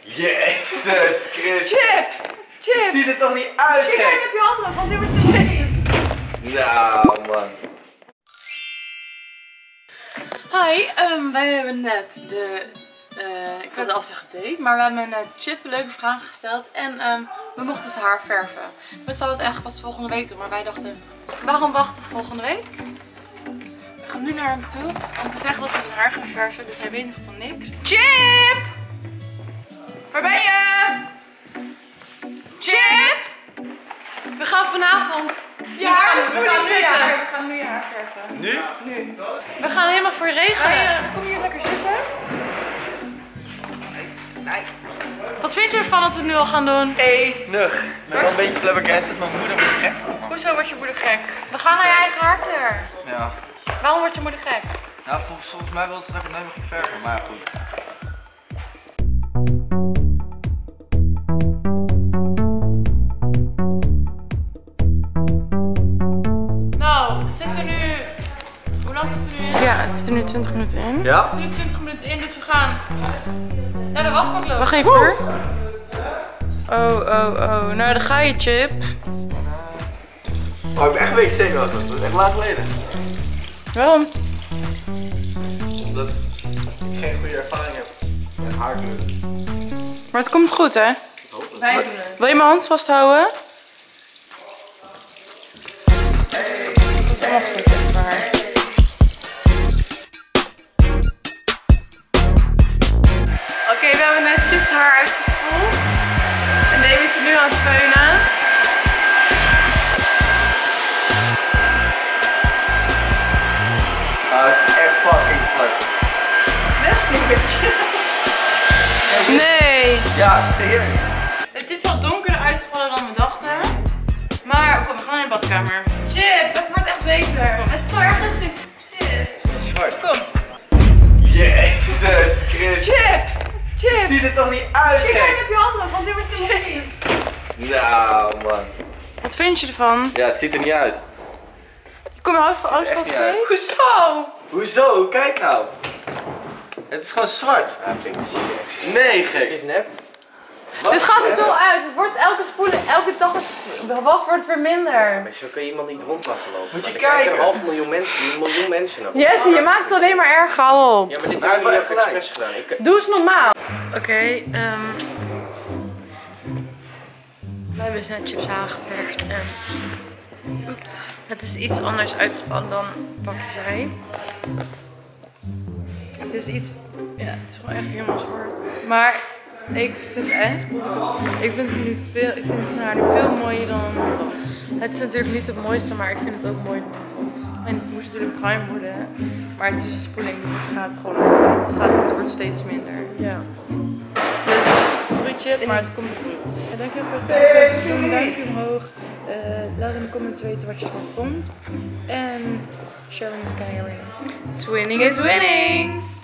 Jezus Christus. Chip! Ziet er toch niet uit, Chip, kijk met die handen, want dit is er niet. Nou, man. Hi, wij hebben net de... ik wil het al zeggen date, maar we hebben net Chip leuke vragen gesteld en we mochten ze haar verven. We zouden het eigenlijk pas volgende week doen, maar wij dachten, waarom wachten we volgende week? We gaan nu naar hem toe om te zeggen dat we zijn haar gaan verven, dus hij weet nog van niks. Chip! Waar ben je? Chip! We gaan vanavond je haar zitten. We gaan nu je haar verven. Nu? Nu. We gaan helemaal voor regen. Kom hier lekker zitten. Wat vind je ervan dat we het nu al gaan doen? Enig. Ik ben wel een beetje flabbergasted, maar mijn moeder wordt gek. Hoezo wordt je moeder gek? We gaan naar je eigen haar kleur. Ja. Waarom wordt je moeder gek? Nou, volgens mij wil ze dat ik het helemaal niet verven, maar goed. Nou, het zit er nu... Hoe lang zit het er nu in? Ja, het zit er nu 20 minuten in. Ja? Het zit er nu 20 minuten in, dus we gaan... Ja, de wasbak loopt. Wacht even hoor. Oh. Nou, daar ga je, Chip. Oh, ik heb echt wc nodig. Dat is echt lang geleden. Waarom? Omdat ik geen goede ervaring heb met haarkleur. Maar het komt goed, hè? Ik hoop het. Wil je mijn hand vasthouden? Hey. Oh, goed, waar. Oké, we hebben net Chip's haar uitgespoeld en Dave is er nu aan het feunen. Het is echt fucking smart. Dat is niet meer. Nee! Ja, serieus. Het is wel donkerder uitgevallen dan we dachten, maar kom, we gaan in de badkamer. Chip, het wordt echt beter. Het is zo erg is nu. Chip. Het is zwart. Kom. Jezus Christus. Chip! Chip! Ziet er toch niet uit, kijk! Kijk met die handen, want dit is zo vies. Nou, man. Wat vind je ervan? Ja, het ziet er niet uit. Je komt er van af van. Hoezo? Hoezo? Kijk nou. Het is gewoon zwart. Nee, gek. Is dit nep? Dit gaat er zo uit. Het wordt elke spoelen, elke dag de was wordt weer minder. Ja, maar zo kun je iemand niet rond laten lopen. Moet je kijken. Er 500.000 mensen, 1 miljoen mensen op. Jesse, je maakt het alleen maar erger al op. Ja, maar dit heb ik wel echt expres gedaan. Doe eens normaal. Oké, we hebben dus net Chip's haar geverfd en oeps, het is iets anders uitgevallen dan pakjes zij. Het is iets, ja, het is gewoon echt helemaal zwart. Maar ik vind echt dat ik vind haar nu veel mooier dan het was. Het is natuurlijk niet het mooiste, maar ik vind het ook mooier dan het was. En het moest natuurlijk prime worden, maar het is een spoeling, dus het gaat gewoon op. Het wordt steeds minder. Ja. Dus sorry Chip, maar het komt goed. Ja, dankjewel voor het kijken. Doe een duimpje omhoog. Laat in de comments weten wat je ervan vond. En sharing is caring. Twinning is winning!